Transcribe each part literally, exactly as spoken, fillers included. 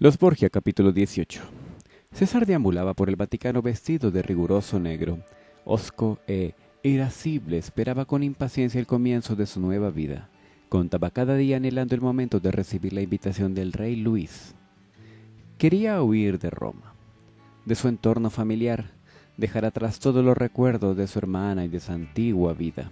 Los Borgia, capítulo dieciocho. César deambulaba por el Vaticano vestido de riguroso negro. Hosco e irascible esperaba con impaciencia el comienzo de su nueva vida. Contaba cada día anhelando el momento de recibir la invitación del rey Luis. Quería huir de Roma, de su entorno familiar, dejar atrás todos los recuerdos de su hermana y de su antigua vida.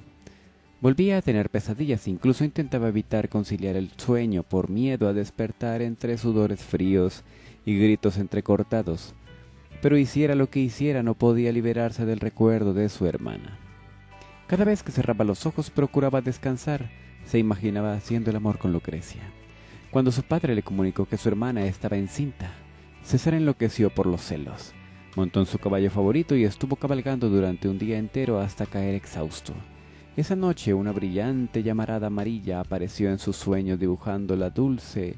Volvía a tener pesadillas, incluso intentaba evitar conciliar el sueño por miedo a despertar entre sudores fríos y gritos entrecortados. Pero hiciera lo que hiciera, no podía liberarse del recuerdo de su hermana. Cada vez que cerraba los ojos procuraba descansar, se imaginaba haciendo el amor con Lucrecia. Cuando su padre le comunicó que su hermana estaba encinta, César enloqueció por los celos. Montó en su caballo favorito y estuvo cabalgando durante un día entero hasta caer exhausto. Esa noche una brillante llamarada amarilla apareció en su sueño dibujando la dulce,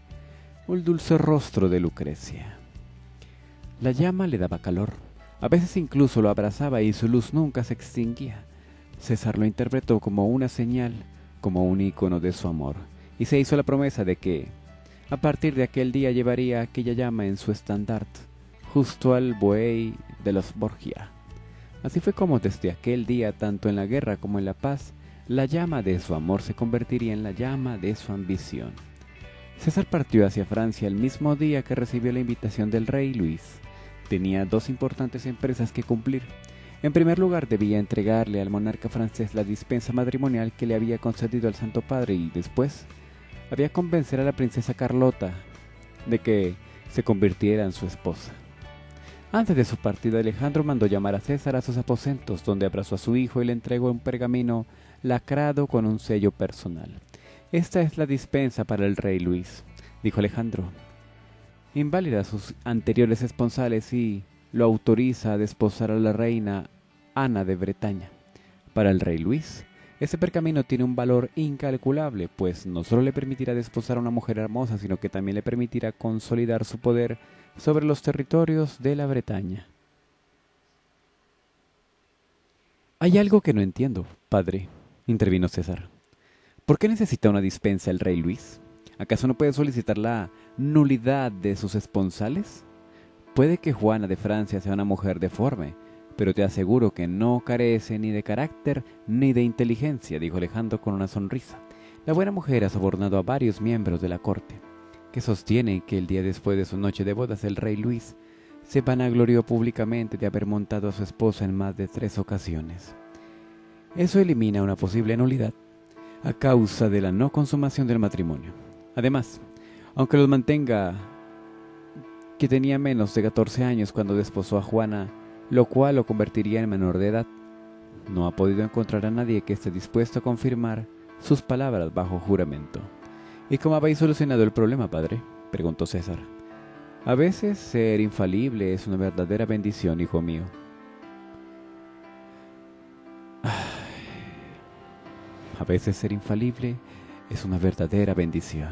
el dulce rostro de Lucrecia. La llama le daba calor, a veces incluso lo abrazaba y su luz nunca se extinguía. César lo interpretó como una señal, como un ícono de su amor, y se hizo la promesa de que, a partir de aquel día, llevaría aquella llama en su estandarte, justo al buey de los Borgia. Así fue como desde aquel día, tanto en la guerra como en la paz, la llama de su amor se convertiría en la llama de su ambición. César partió hacia Francia el mismo día que recibió la invitación del rey Luis. Tenía dos importantes empresas que cumplir. En primer lugar, debía entregarle al monarca francés la dispensa matrimonial que le había concedido al Santo Padre y después había convencer a la princesa Carlota de que se convirtiera en su esposa. Antes de su partida, Alejandro mandó llamar a César a sus aposentos, donde abrazó a su hijo y le entregó un pergamino lacrado con un sello personal. «Esta es la dispensa para el rey Luis», dijo Alejandro. «Inválida sus anteriores esponsales y lo autoriza a desposar a la reina Ana de Bretaña. Para el rey Luis, ese pergamino tiene un valor incalculable, pues no solo le permitirá desposar a una mujer hermosa, sino que también le permitirá consolidar su poder sobre los territorios de la Bretaña». «Hay algo que no entiendo, padre», intervino César. «¿Por qué necesita una dispensa el rey Luis? ¿Acaso no puede solicitar la nulidad de sus esponsales? Puede que Juana de Francia sea una mujer deforme, pero te aseguro que no carece ni de carácter ni de inteligencia», dijo Alejandro con una sonrisa. «La buena mujer ha sobornado a varios miembros de la corte, que sostienen que el día después de su noche de bodas el rey Luis se vanaglorió públicamente de haber montado a su esposa en más de tres ocasiones. Eso elimina una posible nulidad a causa de la no consumación del matrimonio. Además, aunque los mantenga que tenía menos de catorce años cuando desposó a Juana, lo cual lo convertiría en menor de edad, no ha podido encontrar a nadie que esté dispuesto a confirmar sus palabras bajo juramento». «¿Y cómo habéis solucionado el problema, padre?», preguntó César. «A veces ser infalible es una verdadera bendición, hijo mío». A veces ser infalible es una verdadera bendición.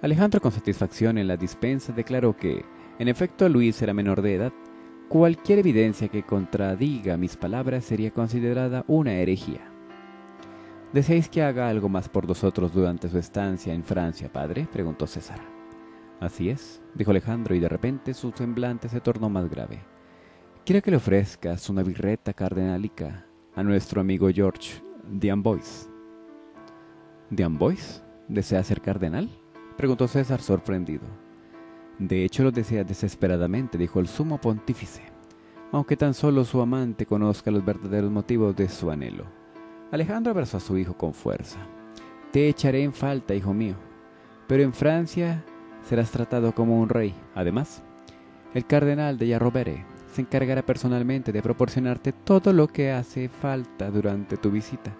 Alejandro, con satisfacción en la dispensa, declaró que, en efecto, Luis era menor de edad. «Cualquier evidencia que contradiga mis palabras sería considerada una herejía». «¿Deseáis que haga algo más por nosotros durante su estancia en Francia, padre?», preguntó César. «Así es», dijo Alejandro, y de repente su semblante se tornó más grave. «Quiero que le ofrezcas una birreta cardenalica a nuestro amigo Georges d'Amboise». «¿D'Amboise? ¿Desea ser cardenal?», preguntó César sorprendido. «De hecho, lo desea desesperadamente», dijo el sumo pontífice, «aunque tan solo su amante conozca los verdaderos motivos de su anhelo». Alejandro abrazó a su hijo con fuerza. «Te echaré en falta, hijo mío, pero en Francia serás tratado como un rey. Además, el cardenal della Rovere se encargará personalmente de proporcionarte todo lo que hace falta durante tu visita.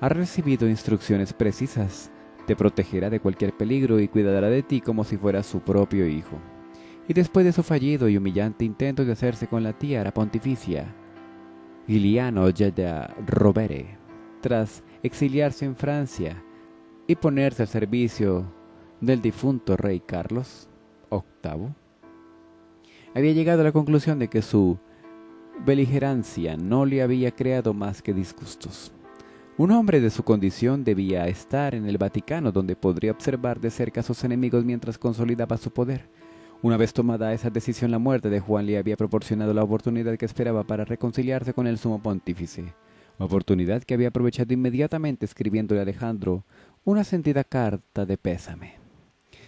Ha recibido instrucciones precisas, te protegerá de cualquier peligro y cuidará de ti como si fueras su propio hijo». Y después de su fallido y humillante intento de hacerse con la tiara pontificia, Giuliano della Rovere, tras exiliarse en Francia y ponerse al servicio del difunto rey Carlos octavo, había llegado a la conclusión de que su beligerancia no le había creado más que disgustos. Un hombre de su condición debía estar en el Vaticano, donde podría observar de cerca a sus enemigos mientras consolidaba su poder. Una vez tomada esa decisión, la muerte de Juan le había proporcionado la oportunidad que esperaba para reconciliarse con el sumo pontífice. Oportunidad que había aprovechado inmediatamente escribiéndole a Alejandro una sentida carta de pésame.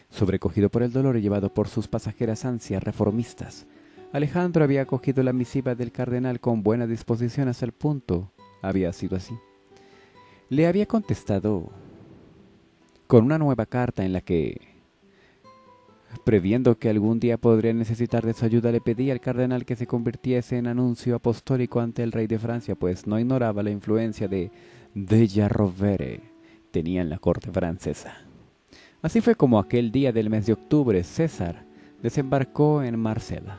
Sobrecogido por el dolor y llevado por sus pasajeras ansias reformistas, Alejandro había acogido la misiva del cardenal con buena disposición hasta el punto. Había sido así. Le había contestado con una nueva carta en la que, previendo que algún día podría necesitar de su ayuda, le pedía al cardenal que se convirtiese en anuncio apostólico ante el rey de Francia, pues no ignoraba la influencia de della Rovere tenía en la corte francesa. Así fue como aquel día del mes de octubre César desembarcó en Marsella,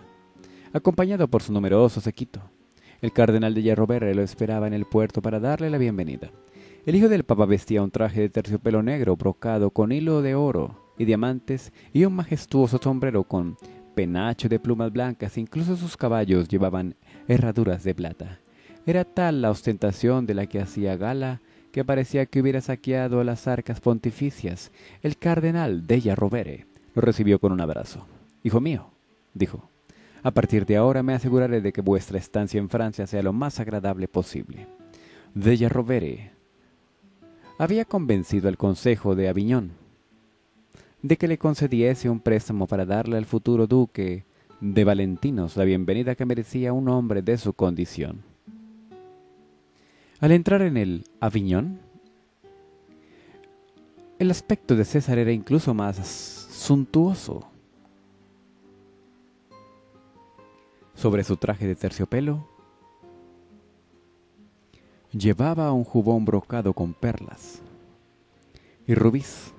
acompañado por su numeroso séquito. El cardenal della Rovere lo esperaba en el puerto para darle la bienvenida. El hijo del papa vestía un traje de terciopelo negro brocado con hilo de oro y diamantes y un majestuoso sombrero con penacho de plumas blancas. Incluso sus caballos llevaban herraduras de plata. Era tal la ostentación de la que hacía gala que parecía que hubiera saqueado las arcas pontificias. El cardenal della Rovere lo recibió con un abrazo. «Hijo mío», dijo, «a partir de ahora me aseguraré de que vuestra estancia en Francia sea lo más agradable posible». Della Rovere había convencido al Consejo de Aviñón de que le concediese un préstamo para darle al futuro duque de Valentinos la bienvenida que merecía un hombre de su condición. Al entrar en el Aviñón, el aspecto de César era incluso más suntuoso. Sobre su traje de terciopelo, llevaba un jubón brocado con perlas y rubíes,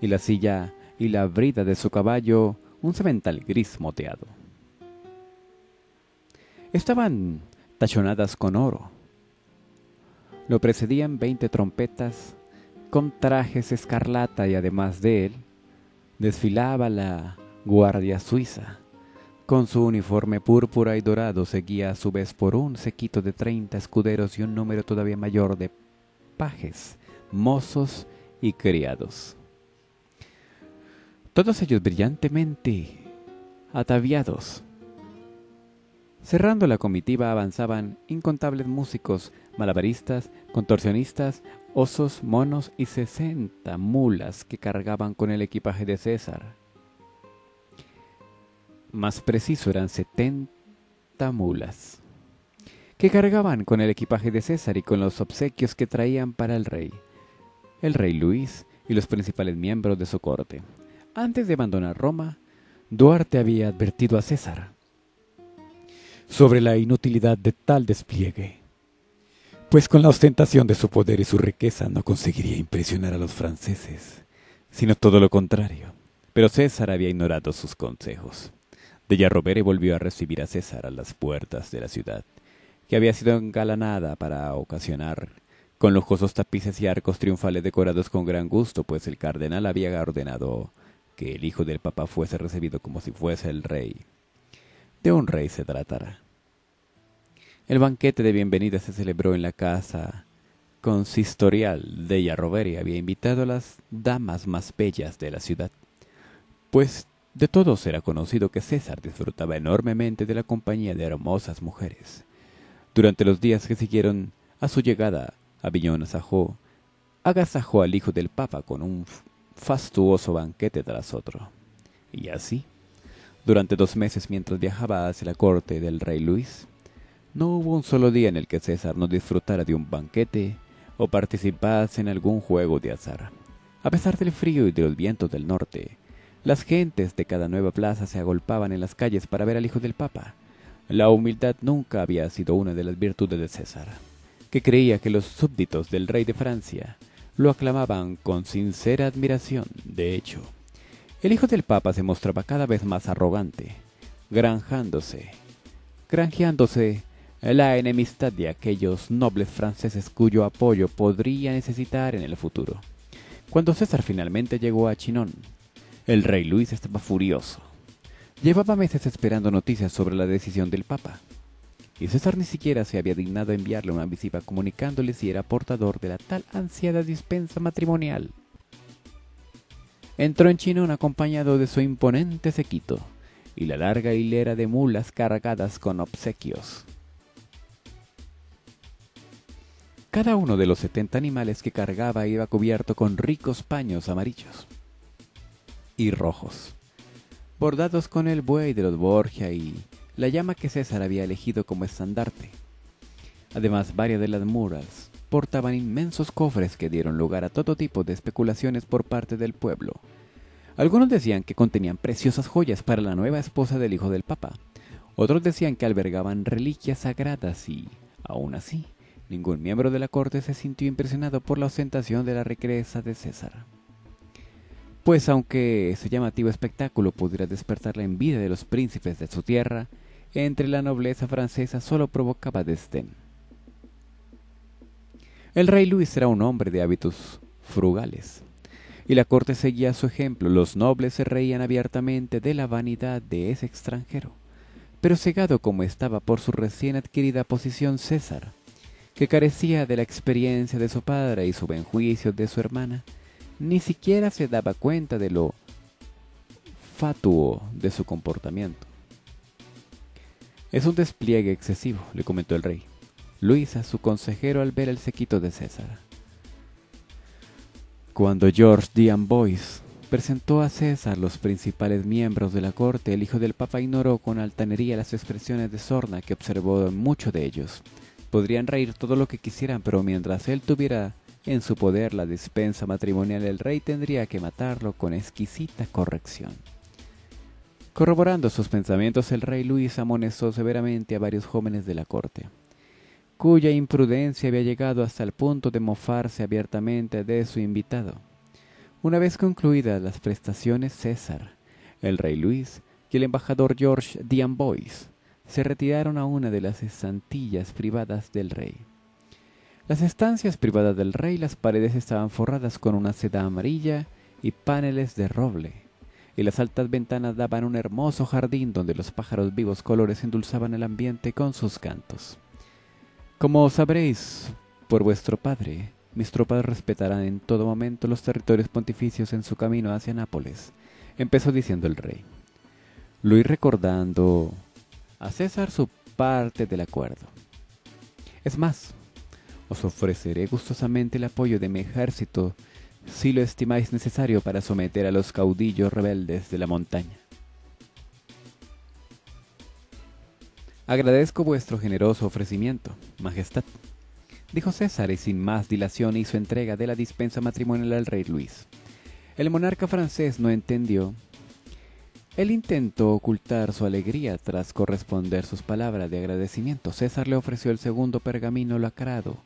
y la silla y la brida de su caballo, un semental gris moteado. Estaban tachonadas con oro. Lo precedían veinte trompetas con trajes escarlata, y además de él, desfilaba la guardia suiza. Con su uniforme púrpura y dorado seguía a su vez por un séquito de treinta escuderos y un número todavía mayor de pajes, mozos y criados. Todos ellos brillantemente ataviados. Cerrando la comitiva avanzaban incontables músicos, malabaristas, contorsionistas, osos, monos y sesenta mulas que cargaban con el equipaje de César. Más preciso eran setenta mulas que cargaban con el equipaje de César y con los obsequios que traían para el rey, el rey Luis y los principales miembros de su corte. Antes de abandonar Roma, Duarte había advertido a César sobre la inutilidad de tal despliegue, pues con la ostentación de su poder y su riqueza no conseguiría impresionar a los franceses, sino todo lo contrario. Pero César había ignorado sus consejos. Della Rovere volvió a recibir a César a las puertas de la ciudad, que había sido engalanada para ocasionar con lujosos tapices y arcos triunfales decorados con gran gusto, pues el cardenal había ordenado que el hijo del papa fuese recibido como si fuese el rey. De un rey se tratara. El banquete de bienvenida se celebró en la casa consistorial. Della Rovere había invitado a las damas más bellas de la ciudad, pues de todos era conocido que César disfrutaba enormemente de la compañía de hermosas mujeres. Durante los días que siguieron a su llegada, Aviñón asajó, agasajó al hijo del papa con un fastuoso banquete tras otro. Y así, durante dos meses mientras viajaba hacia la corte del rey Luis, no hubo un solo día en el que César no disfrutara de un banquete o participase en algún juego de azar. A pesar del frío y de los vientos del norte, las gentes de cada nueva plaza se agolpaban en las calles para ver al hijo del papa. La humildad nunca había sido una de las virtudes de César, que creía que los súbditos del rey de Francia lo aclamaban con sincera admiración. De hecho, el hijo del papa se mostraba cada vez más arrogante, granjándose, granjeándose la enemistad de aquellos nobles franceses cuyo apoyo podría necesitar en el futuro. Cuando César finalmente llegó a Chinon, el rey Luis estaba furioso. Llevaba meses esperando noticias sobre la decisión del papa. y César ni siquiera se había dignado a enviarle una visita comunicándole si era portador de la tal ansiada dispensa matrimonial. Entró en Chinón acompañado de su imponente séquito y la larga hilera de mulas cargadas con obsequios. Cada uno de los setenta animales que cargaba iba cubierto con ricos paños amarillos y rojos, bordados con el buey de los Borgia y la llama que César había elegido como estandarte. Además, varias de las mulas portaban inmensos cofres que dieron lugar a todo tipo de especulaciones por parte del pueblo. Algunos decían que contenían preciosas joyas para la nueva esposa del hijo del papa. Otros decían que albergaban reliquias sagradas y, aún así, ningún miembro de la corte se sintió impresionado por la ostentación de la riqueza de César. Pues aunque ese llamativo espectáculo pudiera despertar la envidia de los príncipes de su tierra, entre la nobleza francesa solo provocaba desdén. El rey Luis era un hombre de hábitos frugales, y la corte seguía su ejemplo. Los nobles se reían abiertamente de la vanidad de ese extranjero, pero cegado como estaba por su recién adquirida posición, César, que carecía de la experiencia de su padre y su buen juicio de su hermana, ni siquiera se daba cuenta de lo fatuo de su comportamiento. «Es un despliegue excesivo», le comentó el rey Luis a su consejero al ver el séquito de César. Cuando Georges d'Amboise presentó a César los principales miembros de la corte, el hijo del papa ignoró con altanería las expresiones de sorna que observó en muchos de ellos. Podrían reír todo lo que quisieran, pero mientras él tuviera en su poder la dispensa matrimonial, el rey tendría que matarlo con exquisita corrección. Corroborando sus pensamientos, el rey Luis amonestó severamente a varios jóvenes de la corte, cuya imprudencia había llegado hasta el punto de mofarse abiertamente de su invitado. Una vez concluidas las prestaciones, César, el rey Luis y el embajador Georges d'Amboise se retiraron a una de las estancias privadas del rey. Las estancias privadas del rey, las paredes estaban forradas con una seda amarilla y paneles de roble, y las altas ventanas daban un hermoso jardín donde los pájaros vivos colores endulzaban el ambiente con sus cantos. Como sabréis por vuestro padre, mis tropas respetarán en todo momento los territorios pontificios en su camino hacia Nápoles, empezó diciendo el rey Luis recordando a César su parte del acuerdo. Es más, os ofreceré gustosamente el apoyo de mi ejército si lo estimáis necesario para someter a los caudillos rebeldes de la montaña. Agradezco vuestro generoso ofrecimiento, Majestad, dijo César, y sin más dilación hizo entrega de la dispensa matrimonial al rey Luis. El monarca francés no entendió. Él intentó ocultar su alegría tras corresponder sus palabras de agradecimiento. César le ofreció el segundo pergamino lacrado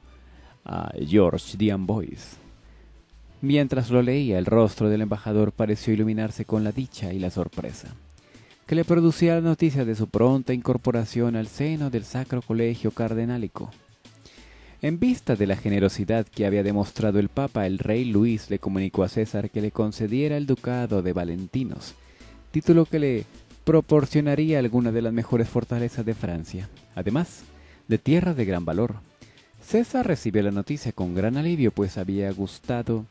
a Georges d'Amboise. Mientras lo leía, el rostro del embajador pareció iluminarse con la dicha y la sorpresa que le producía la noticia de su pronta incorporación al seno del Sacro Colegio Cardenálico. En vista de la generosidad que había demostrado el Papa, el rey Luis le comunicó a César que le concediera el ducado de Valentinos, título que le proporcionaría alguna de las mejores fortalezas de Francia, además de tierras de gran valor. César recibió la noticia con gran alivio, pues había gustado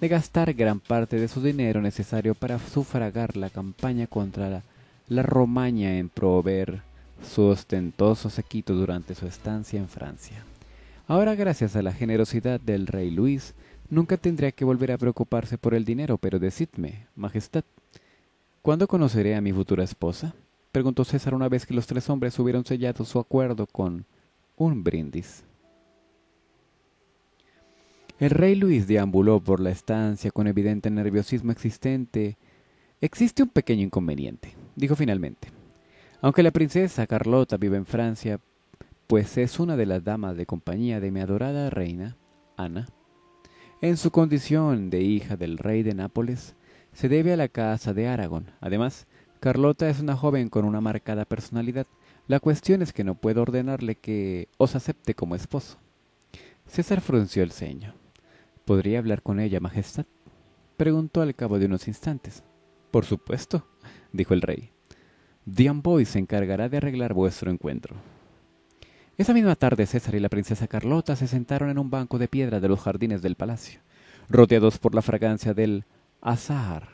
de gastar gran parte de su dinero necesario para sufragar la campaña contra la, la Romaña en proveer su ostentoso séquito durante su estancia en Francia. Ahora, gracias a la generosidad del rey Luis, nunca tendría que volver a preocuparse por el dinero. Pero decidme, Majestad, ¿cuándo conoceré a mi futura esposa?, preguntó César una vez que los tres hombres hubieron sellado su acuerdo con un brindis. El rey Luis deambuló por la estancia con evidente nerviosismo existente. Existe un pequeño inconveniente, dijo finalmente. Aunque la princesa Carlota vive en Francia, pues es una de las damas de compañía de mi adorada reina, Ana, en su condición de hija del rey de Nápoles, se debe a la casa de Aragón. Además, Carlota es una joven con una marcada personalidad. La cuestión es que no puedo ordenarle que os acepte como esposo. César frunció el ceño. ¿Podría hablar con ella, Majestad?, preguntó al cabo de unos instantes. Por supuesto, dijo el rey. D'Amboise se encargará de arreglar vuestro encuentro. Esa misma tarde César y la princesa Carlota se sentaron en un banco de piedra de los jardines del palacio, rodeados por la fragancia del azahar.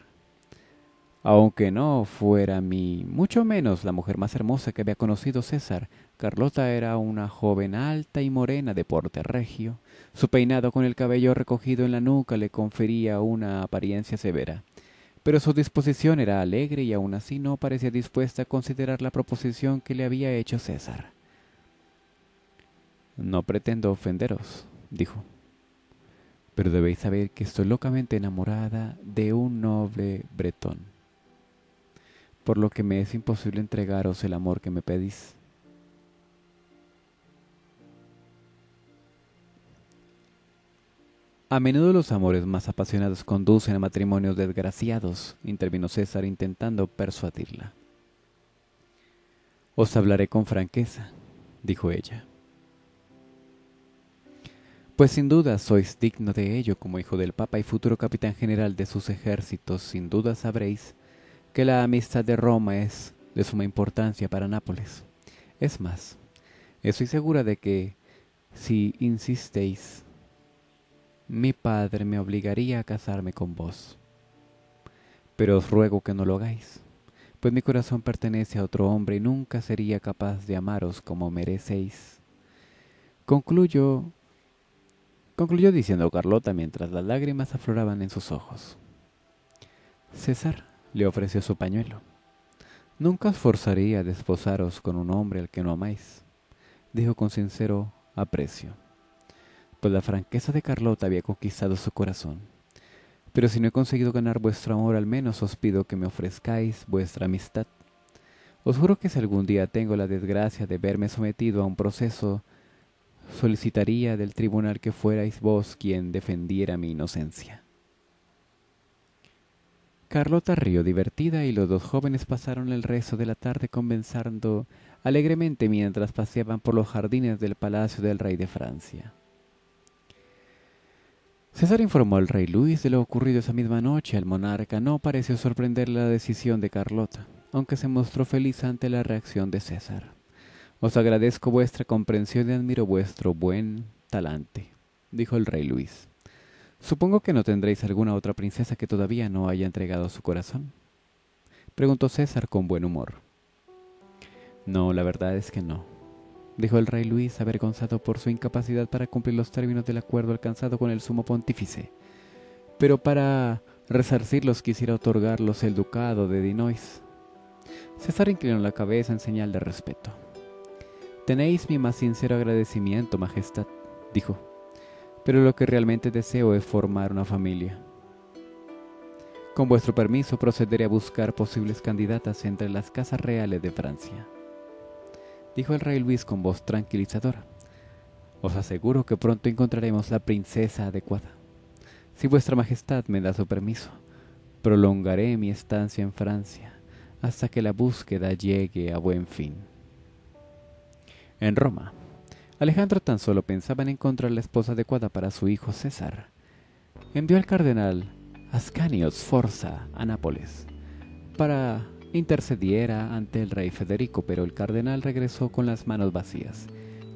Aunque no fuera ni mucho menos la mujer más hermosa que había conocido César, Carlota era una joven alta y morena de porte regio. Su peinado con el cabello recogido en la nuca le confería una apariencia severa, pero su disposición era alegre y aún así no parecía dispuesta a considerar la proposición que le había hecho César. «No pretendo ofenderos», dijo, «pero debéis saber que estoy locamente enamorada de un noble bretón, por lo que me es imposible entregaros el amor que me pedís». A menudo los amores más apasionados conducen a matrimonios desgraciados, intervino César intentando persuadirla. Os hablaré con franqueza, dijo ella. Pues sin duda sois digno de ello como hijo del Papa y futuro capitán general de sus ejércitos. Sin duda sabréis que la amistad de Roma es de suma importancia para Nápoles. Es más, estoy segura de que, si insistéis, mi padre me obligaría a casarme con vos. Pero os ruego que no lo hagáis, pues mi corazón pertenece a otro hombre y nunca sería capaz de amaros como merecéis. Concluyo, concluyó diciendo Carlota mientras las lágrimas afloraban en sus ojos. César le ofreció su pañuelo. Nunca os forzaría a desposaros con un hombre al que no amáis, dijo con sincero aprecio, pues la franqueza de Carlota había conquistado su corazón. Pero si no he conseguido ganar vuestro amor, al menos os pido que me ofrezcáis vuestra amistad. Os juro que si algún día tengo la desgracia de verme sometido a un proceso, solicitaría del tribunal que fuerais vos quien defendiera mi inocencia. Carlota rió divertida y los dos jóvenes pasaron el resto de la tarde conversando alegremente mientras paseaban por los jardines del palacio del rey de Francia. César informó al rey Luis de lo ocurrido esa misma noche. Al monarca no pareció sorprenderle la decisión de Carlota, aunque se mostró feliz ante la reacción de César. «Os agradezco vuestra comprensión y admiro vuestro buen talante», dijo el rey Luis. «Supongo que no tendréis alguna otra princesa que todavía no haya entregado su corazón», preguntó César con buen humor. «No, la verdad es que no», dijo el rey Luis, avergonzado por su incapacidad para cumplir los términos del acuerdo alcanzado con el sumo pontífice. Pero para resarcirlos quisiera otorgarlos el ducado de Dinois. César inclinó la cabeza en señal de respeto. «Tenéis mi más sincero agradecimiento, majestad», dijo, «pero lo que realmente deseo es formar una familia. Con vuestro permiso procederé a buscar posibles candidatas entre las casas reales de Francia», dijo el rey Luis con voz tranquilizadora. «Os aseguro que pronto encontraremos la princesa adecuada. Si vuestra majestad me da su permiso, prolongaré mi estancia en Francia hasta que la búsqueda llegue a buen fin». En Roma, Alejandro tan solo pensaba en encontrar la esposa adecuada para su hijo César. Envió al cardenal Ascanio Sforza a Nápoles para intercediera ante el rey Federico, pero el cardenal regresó con las manos vacías.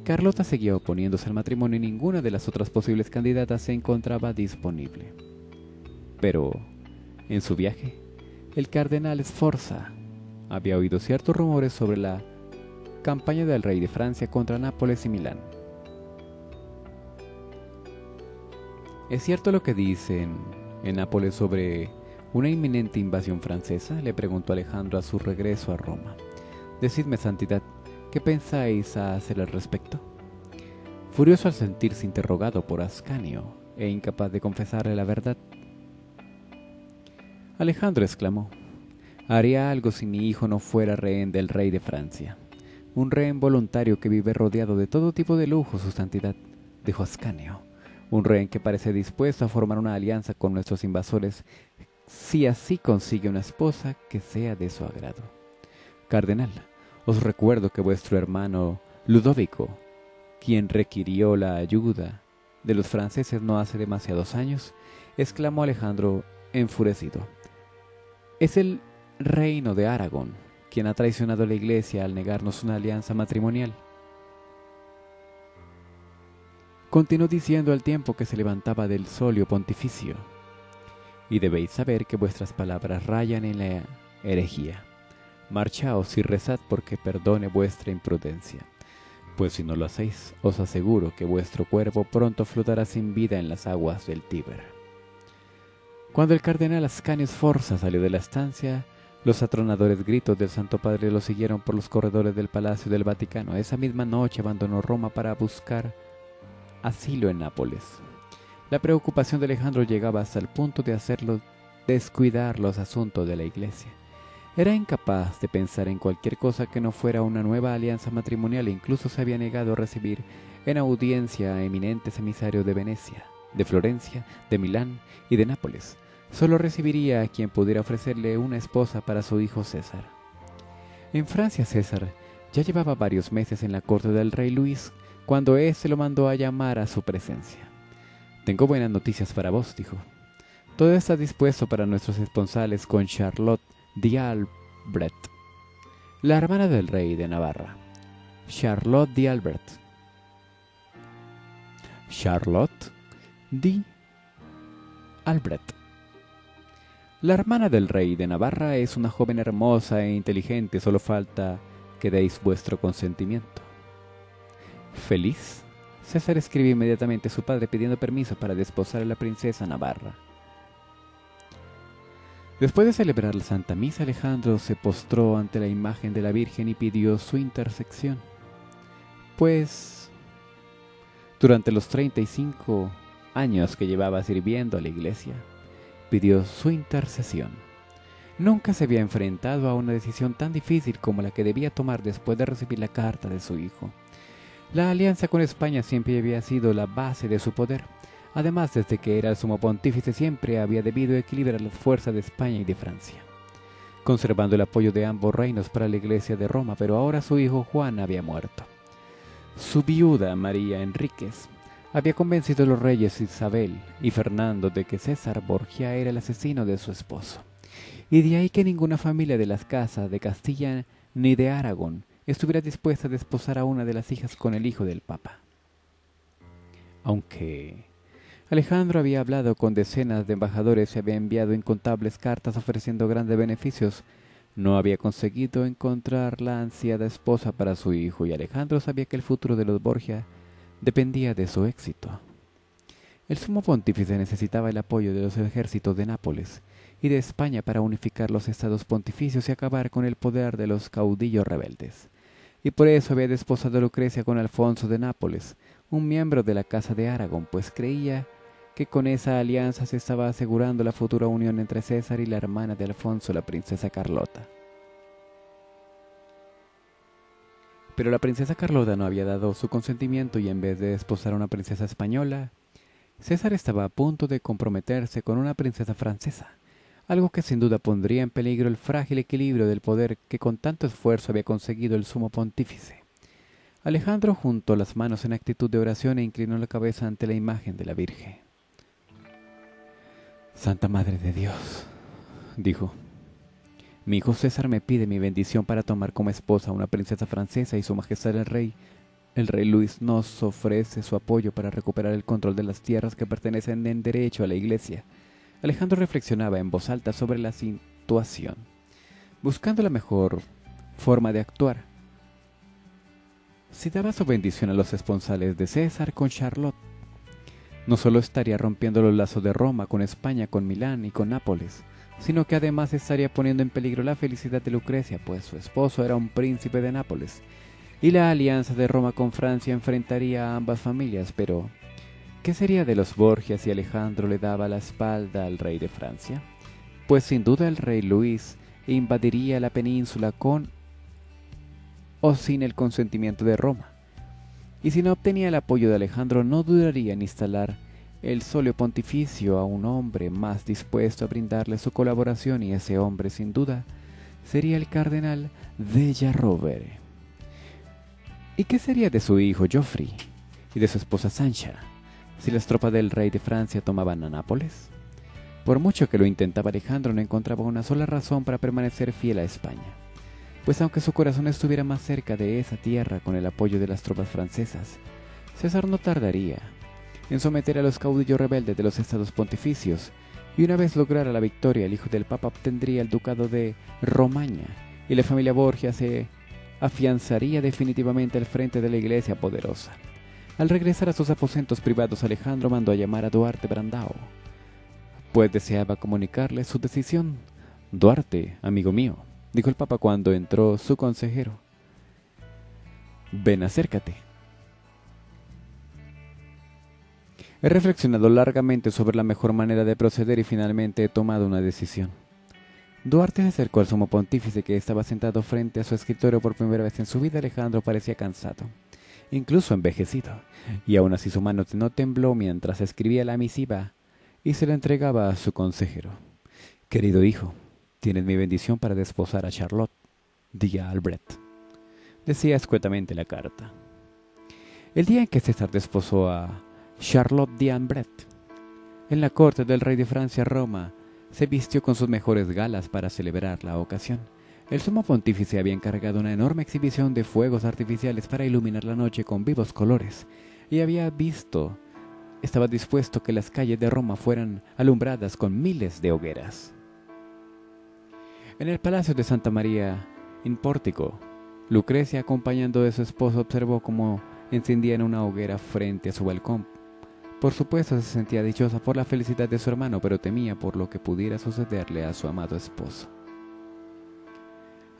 Carlota seguía oponiéndose al matrimonio y ninguna de las otras posibles candidatas se encontraba disponible. Pero, en su viaje, el cardenal Sforza había oído ciertos rumores sobre la campaña del rey de Francia contra Nápoles y Milán. ¿Es cierto lo que dicen en Nápoles sobre una inminente invasión francesa?, le preguntó Alejandro a su regreso a Roma. «Decidme, santidad, ¿qué pensáis hacer al respecto?». Furioso al sentirse interrogado por Ascanio e incapaz de confesarle la verdad, Alejandro exclamó: «Haría algo si mi hijo no fuera rehén del rey de Francia. Un rehén voluntario que vive rodeado de todo tipo de lujo, su santidad», dijo Ascanio. «Un rehén que parece dispuesto a formar una alianza con nuestros invasores si así consigue una esposa que sea de su agrado. Cardenal, os recuerdo que vuestro hermano Ludovico, quien requirió la ayuda de los franceses no hace demasiados años», exclamó Alejandro enfurecido, «es el reino de Aragón quien ha traicionado a la Iglesia al negarnos una alianza matrimonial». Continuó diciendo al tiempo que se levantaba del solio pontificio: y debéis saber que vuestras palabras rayan en la herejía. Marchaos y rezad porque perdone vuestra imprudencia, pues si no lo hacéis, os aseguro que vuestro cuerpo pronto flotará sin vida en las aguas del Tíber. Cuando el cardenal Ascanio Sforza salió de la estancia, los atronadores gritos del Santo Padre lo siguieron por los corredores del Palacio del Vaticano. Esa misma noche abandonó Roma para buscar asilo en Nápoles. La preocupación de Alejandro llegaba hasta el punto de hacerlo descuidar los asuntos de la iglesia. Era incapaz de pensar en cualquier cosa que no fuera una nueva alianza matrimonial e incluso se había negado a recibir en audiencia a eminentes emisarios de Venecia, de Florencia, de Milán y de Nápoles. Solo recibiría a quien pudiera ofrecerle una esposa para su hijo César. En Francia, César ya llevaba varios meses en la corte del rey Luis, cuando éste lo mandó a llamar a su presencia. «Tengo buenas noticias para vos», dijo. «Todo está dispuesto para nuestros esponsales con Charlotte d'Albret, la hermana del rey de Navarra». Charlotte d'Albret. Charlotte d'Albret. La hermana del rey de Navarra es una joven hermosa e inteligente, solo falta que deis vuestro consentimiento. Feliz, César escribió inmediatamente a su padre pidiendo permiso para desposar a la princesa Navarra. Después de celebrar la Santa Misa, Alejandro se postró ante la imagen de la Virgen y pidió su intersección, pues durante los treinta y cinco años que llevaba sirviendo a la iglesia, pidió su intercesión. Nunca se había enfrentado a una decisión tan difícil como la que debía tomar después de recibir la carta de su hijo. La alianza con España siempre había sido la base de su poder. Además, desde que era el sumo pontífice siempre había debido equilibrar las fuerzas de España y de Francia, conservando el apoyo de ambos reinos para la iglesia de Roma, pero ahora su hijo Juan había muerto. Su viuda, María Enríquez, había convencido a los reyes Isabel y Fernando de que César Borgia era el asesino de su esposo, y de ahí que ninguna familia de las casas de Castilla ni de Aragón estuviera dispuesta a desposar a una de las hijas con el hijo del Papa. Aunque Alejandro había hablado con decenas de embajadores y había enviado incontables cartas ofreciendo grandes beneficios, no había conseguido encontrar la ansiada esposa para su hijo, y Alejandro sabía que el futuro de los Borgia dependía de su éxito. El sumo pontífice necesitaba el apoyo de los ejércitos de Nápoles y de España para unificar los estados pontificios y acabar con el poder de los caudillos rebeldes. Y por eso había desposado a Lucrecia con Alfonso de Nápoles, un miembro de la Casa de Aragón, pues creía que con esa alianza se estaba asegurando la futura unión entre César y la hermana de Alfonso, la princesa Carlota. Pero la princesa Carlota no había dado su consentimiento y en vez de desposar a una princesa española, César estaba a punto de comprometerse con una princesa francesa, algo que sin duda pondría en peligro el frágil equilibrio del poder que con tanto esfuerzo había conseguido el sumo pontífice. Alejandro juntó las manos en actitud de oración e inclinó la cabeza ante la imagen de la Virgen. «Santa Madre de Dios», dijo, «mi hijo César me pide mi bendición para tomar como esposa a una princesa francesa y su majestad el rey, el rey Luis, nos ofrece su apoyo para recuperar el control de las tierras que pertenecen en derecho a la iglesia». Alejandro reflexionaba en voz alta sobre la situación, buscando la mejor forma de actuar. Si daba su bendición a los esponsales de César con Charlotte, no solo estaría rompiendo los lazos de Roma con España, con Milán y con Nápoles, sino que además estaría poniendo en peligro la felicidad de Lucrecia, pues su esposo era un príncipe de Nápoles, y la alianza de Roma con Francia enfrentaría a ambas familias, pero ¿qué sería de los Borgia si Alejandro le daba la espalda al rey de Francia? Pues sin duda el rey Luis invadiría la península con o sin el consentimiento de Roma. Y si no obtenía el apoyo de Alejandro, no dudaría en instalar el solio pontificio a un hombre más dispuesto a brindarle su colaboración, y ese hombre sin duda sería el cardenal della Rovere. ¿Y qué sería de su hijo Geoffrey y de su esposa Sancha si las tropas del rey de Francia tomaban a Nápoles? Por mucho que lo intentaba, Alejandro no encontraba una sola razón para permanecer fiel a España, pues aunque su corazón estuviera más cerca de esa tierra con el apoyo de las tropas francesas, César no tardaría en someter a los caudillos rebeldes de los estados pontificios, y una vez lograra la victoria, el hijo del Papa obtendría el ducado de Romaña, y la familia Borgia se afianzaría definitivamente al frente de la iglesia poderosa. Al regresar a sus aposentos privados, Alejandro mandó a llamar a Duarte Brandao, pues deseaba comunicarle su decisión. «Duarte, amigo mío», dijo el Papa cuando entró su consejero, «ven, acércate. He reflexionado largamente sobre la mejor manera de proceder y finalmente he tomado una decisión». Duarte se acercó al sumo pontífice, que estaba sentado frente a su escritorio. Por primera vez en su vida, Alejandro parecía cansado, incluso envejecido, y aún así su mano no tembló mientras escribía la misiva y se la entregaba a su consejero. «Querido hijo, tienes mi bendición para desposar a Charlotte d'Albret», decía escuetamente la carta. El día en que César desposó a Charlotte d'Albret en la corte del rey de Francia, Roma se vistió con sus mejores galas para celebrar la ocasión. El sumo pontífice había encargado una enorme exhibición de fuegos artificiales para iluminar la noche con vivos colores, y había visto, estaba dispuesto que las calles de Roma fueran alumbradas con miles de hogueras. En el palacio de Santa María in Pórtico, Lucrecia, acompañando de su esposo, observó cómo encendían una hoguera frente a su balcón. Por supuesto, se sentía dichosa por la felicidad de su hermano, pero temía por lo que pudiera sucederle a su amado esposo.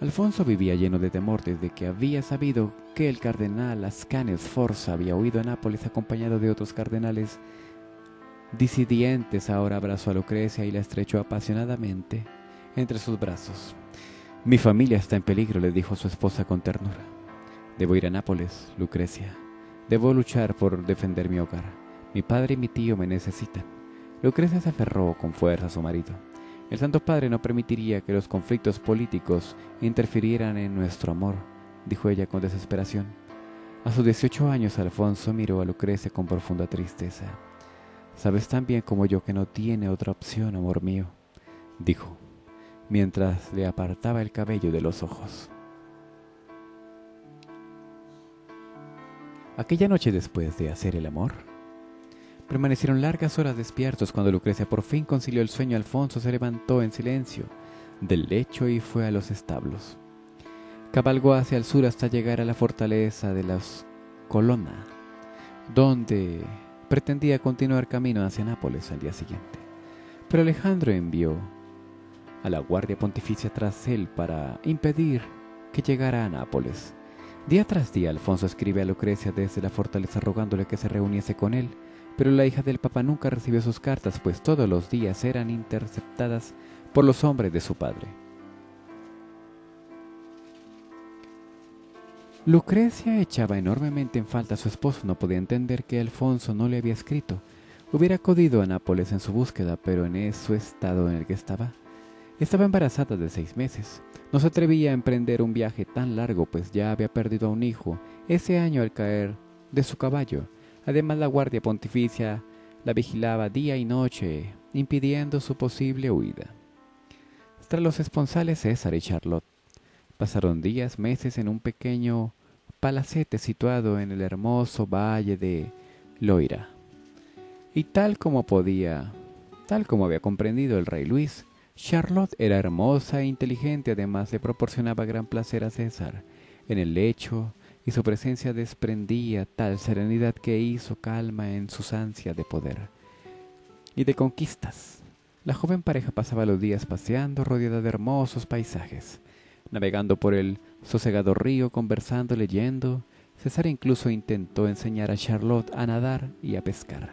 Alfonso vivía lleno de temor desde que había sabido que el cardenal Ascanio Sforza había huido a Nápoles acompañado de otros cardenales disidentes. Ahora abrazó a Lucrecia y la estrechó apasionadamente entre sus brazos. «Mi familia está en peligro», le dijo a su esposa con ternura. «Debo ir a Nápoles, Lucrecia. Debo luchar por defender mi hogar. Mi padre y mi tío me necesitan». Lucrecia se aferró con fuerza a su marido. El Santo Padre no permitiría que los conflictos políticos interfirieran en nuestro amor, dijo ella con desesperación. A sus dieciocho años, Alfonso miró a Lucrecia con profunda tristeza. «Sabes tan bien como yo que no tiene otra opción, amor mío», dijo, mientras le apartaba el cabello de los ojos. Aquella noche, después de hacer el amor, permanecieron largas horas despiertos. Cuando Lucrecia por fin concilió el sueño, Alfonso se levantó en silencio del lecho y fue a los establos. Cabalgó hacia el sur hasta llegar a la fortaleza de las Colonna, donde pretendía continuar camino hacia Nápoles al día siguiente. Pero Alejandro envió a la guardia pontificia tras él para impedir que llegara a Nápoles. Día tras día, Alfonso escribe a Lucrecia desde la fortaleza rogándole que se reuniese con él, pero la hija del Papa nunca recibió sus cartas, pues todos los días eran interceptadas por los hombres de su padre. Lucrecia echaba enormemente en falta a su esposo. No podía entender que Alfonso no le había escrito. Hubiera acudido a Nápoles en su búsqueda, pero en ese estado en el que estaba, estaba embarazada de seis meses. No se atrevía a emprender un viaje tan largo, pues ya había perdido a un hijo ese año al caer de su caballo. Además, la guardia pontificia la vigilaba día y noche, impidiendo su posible huida. Tras los esponsales, César y Charlotte pasaron días, meses en un pequeño palacete situado en el hermoso valle de Loira. Y tal como podía, tal como había comprendido el rey Luis, Charlotte era hermosa e inteligente. Además, le proporcionaba gran placer a César en el lecho, y su presencia desprendía tal serenidad que hizo calma en sus ansias de poder y de conquistas. La joven pareja pasaba los días paseando, rodeada de hermosos paisajes, navegando por el sosegado río, conversando, leyendo. César incluso intentó enseñar a Charlotte a nadar y a pescar.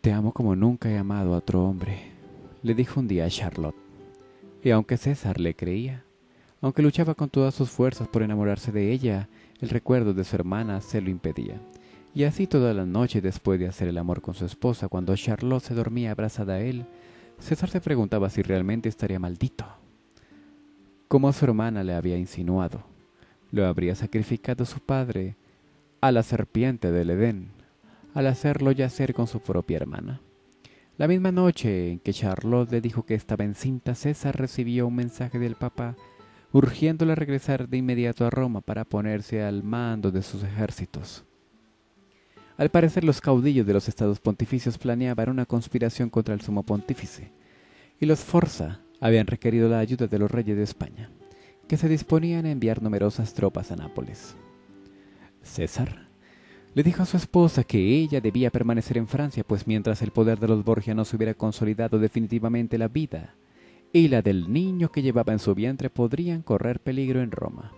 «Te amo como nunca he amado a otro hombre», le dijo un día a Charlotte. Y aunque César le creía, aunque luchaba con todas sus fuerzas por enamorarse de ella, el recuerdo de su hermana se lo impedía. Y así toda la noche, después de hacer el amor con su esposa, cuando Charlotte se dormía abrazada a él, César se preguntaba si realmente estaría maldito, como su hermana le había insinuado. Lo habría sacrificado su padre a la serpiente del Edén, al hacerlo yacer con su propia hermana. La misma noche en que Charlotte le dijo que estaba encinta, César recibió un mensaje del Papa urgiéndole a regresar de inmediato a Roma para ponerse al mando de sus ejércitos. Al parecer, los caudillos de los estados pontificios planeaban una conspiración contra el sumo pontífice, y los Sforza habían requerido la ayuda de los reyes de España, que se disponían a enviar numerosas tropas a Nápoles. César le dijo a su esposa que ella debía permanecer en Francia, pues mientras el poder de los Borgia no se hubiera consolidado definitivamente, la vida y la del niño que llevaba en su vientre podrían correr peligro en Roma.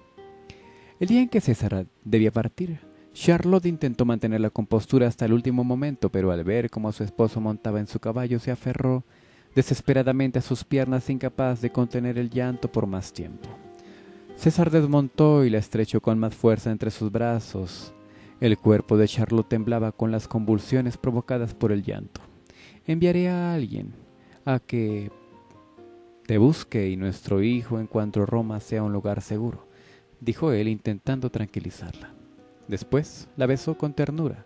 El día en que César debía partir, Charlotte intentó mantener la compostura hasta el último momento, pero al ver cómo su esposo montaba en su caballo, se aferró desesperadamente a sus piernas, incapaz de contener el llanto por más tiempo. César desmontó y la estrechó con más fuerza entre sus brazos. El cuerpo de Charlotte temblaba con las convulsiones provocadas por el llanto. «Enviaré a alguien a que te busque y nuestro hijo en cuanto Roma sea un lugar seguro», dijo él, intentando tranquilizarla. Después la besó con ternura,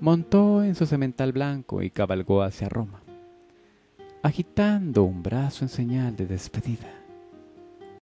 montó en su semental blanco y cabalgó hacia Roma, agitando un brazo en señal de despedida.